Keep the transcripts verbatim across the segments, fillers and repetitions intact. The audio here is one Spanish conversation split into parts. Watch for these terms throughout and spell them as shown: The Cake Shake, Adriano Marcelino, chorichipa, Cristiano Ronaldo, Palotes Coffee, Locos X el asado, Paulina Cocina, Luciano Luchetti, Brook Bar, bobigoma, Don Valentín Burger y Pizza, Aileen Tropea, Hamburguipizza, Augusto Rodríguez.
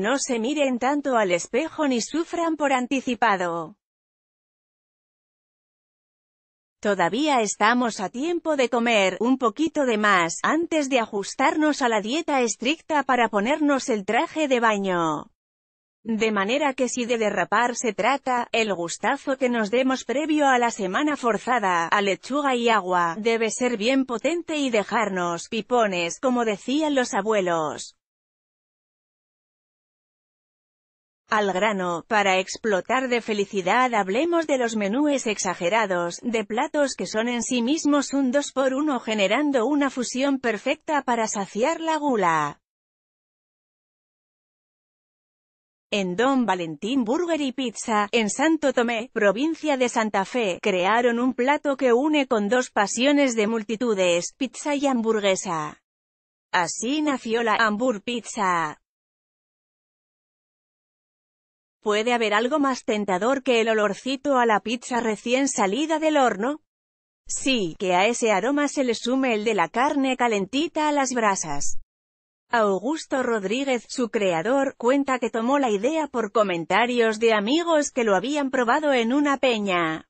No se miren tanto al espejo ni sufran por anticipado. Todavía estamos a tiempo de comer un poquito de más, antes de ajustarnos a la dieta estricta para ponernos el traje de baño. De manera que si de derrapar se trata, el gustazo que nos demos previo a la semana forzada, a lechuga y agua, debe ser bien potente y dejarnos pipones, como decían los abuelos. Al grano, para explotar de felicidad hablemos de los menús exagerados, de platos que son en sí mismos un dos por uno generando una fusión perfecta para saciar la gula. En Don Valentín Burger y Pizza, en Santo Tomé, provincia de Santa Fe, crearon un plato que une con dos pasiones de multitudes, pizza y hamburguesa. Así nació la Hamburguipizza. ¿Puede haber algo más tentador que el olorcito a la pizza recién salida del horno? Sí, que a ese aroma se le sume el de la carne calentita a las brasas. Augusto Rodríguez, su creador, cuenta que tomó la idea por comentarios de amigos que lo habían probado en una peña.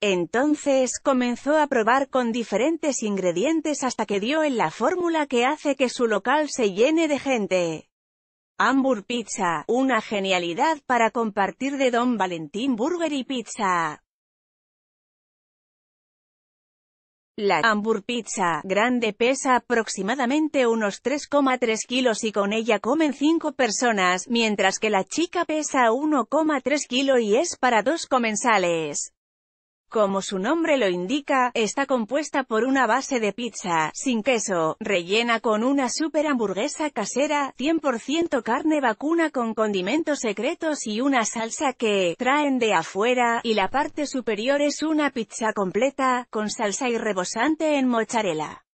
Entonces, comenzó a probar con diferentes ingredientes hasta que dio en la fórmula que hace que su local se llene de gente. Hamburguipizza, una genialidad para compartir de Don Valentín Burger y Pizza. La Hamburguipizza grande pesa aproximadamente unos tres coma tres kilos y con ella comen cinco personas, mientras que la chica pesa uno coma tres kilos y es para dos comensales. Como su nombre lo indica, está compuesta por una base de pizza, sin queso, rellena con una super hamburguesa casera, cien por ciento carne vacuna con condimentos secretos y una salsa que traen de afuera, y la parte superior es una pizza completa, con salsa y rebosante en mozzarella.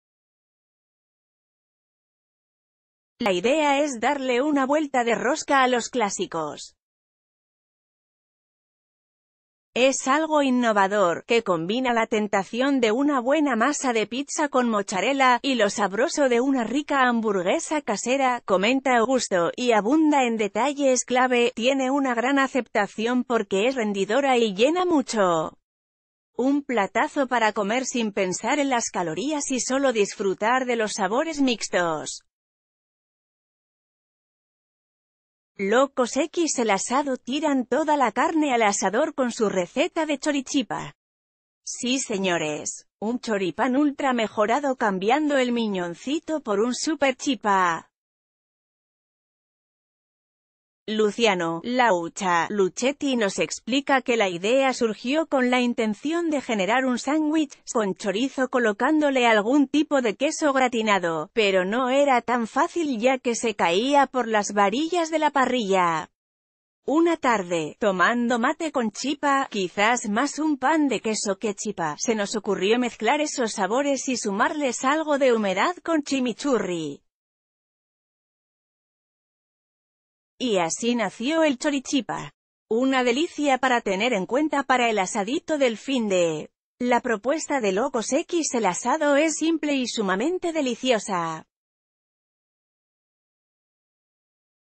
La idea es darle una vuelta de rosca a los clásicos. Es algo innovador, que combina la tentación de una buena masa de pizza con mozzarella, y lo sabroso de una rica hamburguesa casera, comenta Augusto, y abunda en detalles clave, tiene una gran aceptación porque es rendidora y llena mucho. Un platazo para comer sin pensar en las calorías y solo disfrutar de los sabores mixtos. Locos X el asado tiran toda la carne al asador con su receta de chorichipa. Sí señores, un choripán ultra mejorado cambiando el miñoncito por un super chipa. Luciano, Laucha, Luchetti nos explica que la idea surgió con la intención de generar un sándwich con chorizo colocándole algún tipo de queso gratinado, pero no era tan fácil ya que se caía por las varillas de la parrilla. Una tarde, tomando mate con chipa, quizás más un pan de queso que chipa, se nos ocurrió mezclar esos sabores y sumarles algo de humedad con chimichurri. Y así nació el chorichipa. Una delicia para tener en cuenta para el asadito del fin de. La propuesta de Locos X el asado es simple y sumamente deliciosa.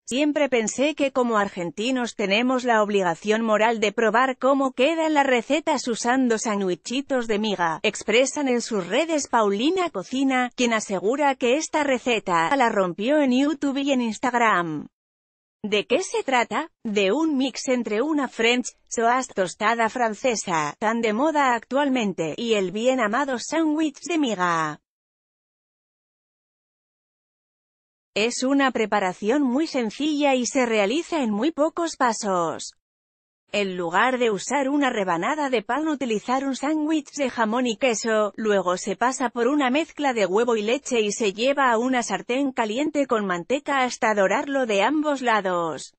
Siempre pensé que como argentinos tenemos la obligación moral de probar cómo quedan las recetas usando sándwichitos de miga, expresan en sus redes Paulina Cocina, quien asegura que esta receta la rompió en YouTube y en Instagram. ¿De qué se trata? De un mix entre una French toast tostada francesa, tan de moda actualmente, y el bien amado sándwich de miga. Es una preparación muy sencilla y se realiza en muy pocos pasos. En lugar de usar una rebanada de pan, utilizar un sándwich de jamón y queso, luego se pasa por una mezcla de huevo y leche y se lleva a una sartén caliente con manteca hasta dorarlo de ambos lados.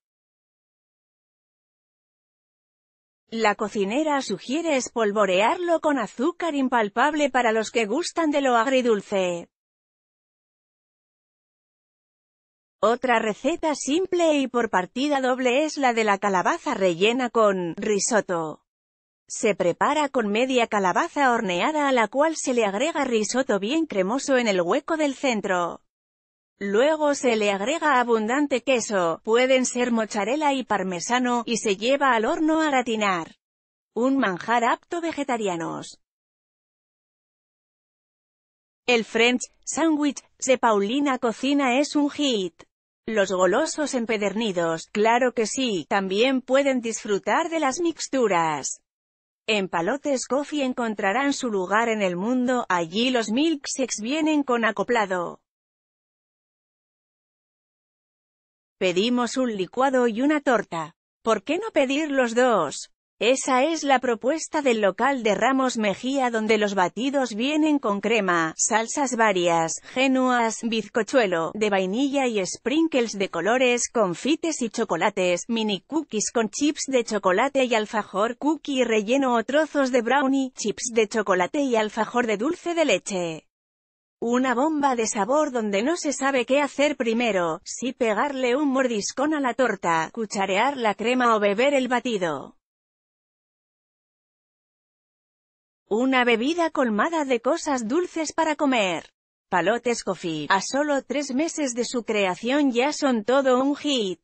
La cocinera sugiere espolvorearlo con azúcar impalpable para los que gustan de lo agridulce. Otra receta simple y por partida doble es la de la calabaza rellena con risotto. Se prepara con media calabaza horneada a la cual se le agrega risotto bien cremoso en el hueco del centro. Luego se le agrega abundante queso, pueden ser mozzarella y parmesano, y se lleva al horno a gratinar. Un manjar apto vegetarianos. El French sandwich de Paulina Cocina es un hit. Los golosos empedernidos, claro que sí, también pueden disfrutar de las mixturas. En Palotes Coffee encontrarán su lugar en el mundo, allí los milkshakes vienen con acoplado. Pedimos un licuado y una torta. ¿Por qué no pedir los dos? Esa es la propuesta del local de Ramos Mejía, donde los batidos vienen con crema, salsas varias, génuas, bizcochuelo, de vainilla y sprinkles de colores, confites y chocolates, mini cookies con chips de chocolate y alfajor, cookie relleno o trozos de brownie, chips de chocolate y alfajor de dulce de leche. Una bomba de sabor donde no se sabe qué hacer primero, si pegarle un mordiscón a la torta, cucharear la crema o beber el batido. Una bebida colmada de cosas dulces para comer. Palotes Coffee, a solo tres meses de su creación ya son todo un hit.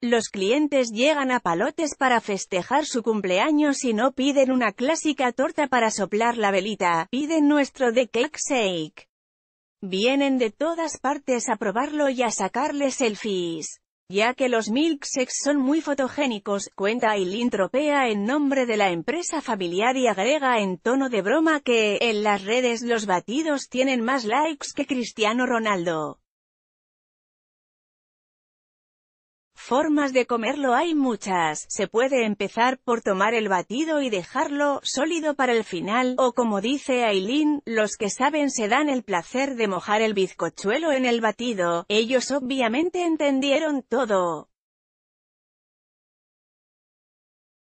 Los clientes llegan a Palotes para festejar su cumpleaños y no piden una clásica torta para soplar la velita, piden nuestro The Cake Shake. Vienen de todas partes a probarlo y a sacarle selfies. Ya que los milkshakes son muy fotogénicos, cuenta Aileen Tropea en nombre de la empresa familiar y agrega en tono de broma que, en las redes los batidos tienen más likes que Cristiano Ronaldo. Formas de comerlo hay muchas, se puede empezar por tomar el batido y dejarlo sólido para el final, o como dice Aileen, los que saben se dan el placer de mojar el bizcochuelo en el batido, ellos obviamente entendieron todo.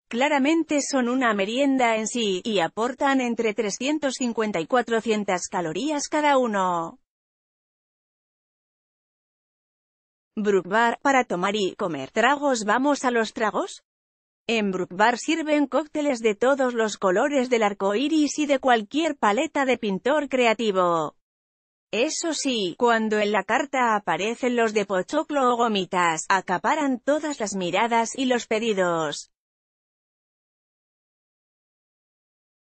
Claramente son una merienda en sí, y aportan entre trescientas cincuenta y cuatrocientas calorías cada uno. Brook Bar, para tomar y comer tragos. ¿Vamos a los tragos? En Brook Bar sirven cócteles de todos los colores del arco iris y de cualquier paleta de pintor creativo. Eso sí, cuando en la carta aparecen los de pochoclo o gomitas, acaparan todas las miradas y los pedidos.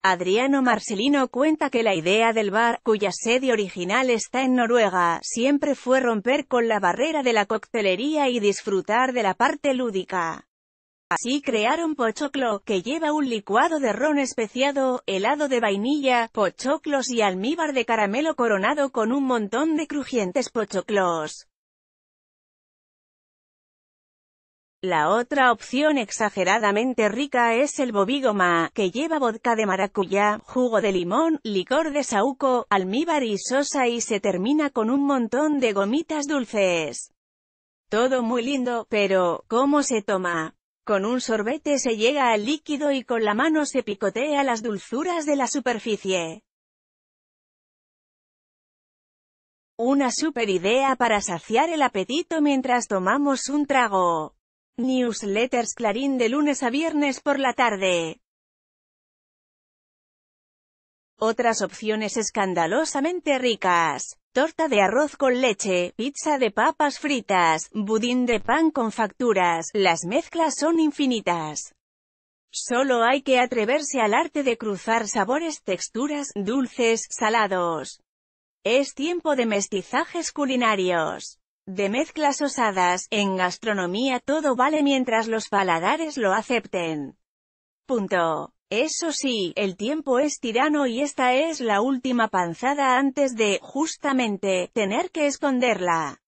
Adriano Marcelino cuenta que la idea del bar, cuya sede original está en Noruega, siempre fue romper con la barrera de la coctelería y disfrutar de la parte lúdica. Así crearon Pochoclo, que lleva un licuado de ron especiado, helado de vainilla, pochoclos y almíbar de caramelo coronado con un montón de crujientes pochoclos. La otra opción exageradamente rica es el bobigoma, que lleva vodka de maracuyá, jugo de limón, licor de saúco, almíbar y sosa y se termina con un montón de gomitas dulces. Todo muy lindo, pero ¿cómo se toma? Con un sorbete se llega al líquido y con la mano se picotea las dulzuras de la superficie. Una super idea para saciar el apetito mientras tomamos un trago. Newsletters Clarín de lunes a viernes por la tarde. Otras opciones escandalosamente ricas. Torta de arroz con leche, pizza de papas fritas, budín de pan con facturas, las mezclas son infinitas. Solo hay que atreverse al arte de cruzar sabores, texturas, dulces, salados. Es tiempo de mestizajes culinarios. De mezclas osadas, en gastronomía todo vale mientras los paladares lo acepten. Punto. Eso sí, el tiempo es tirano y esta es la última panzada antes de, justamente, tener que esconderla.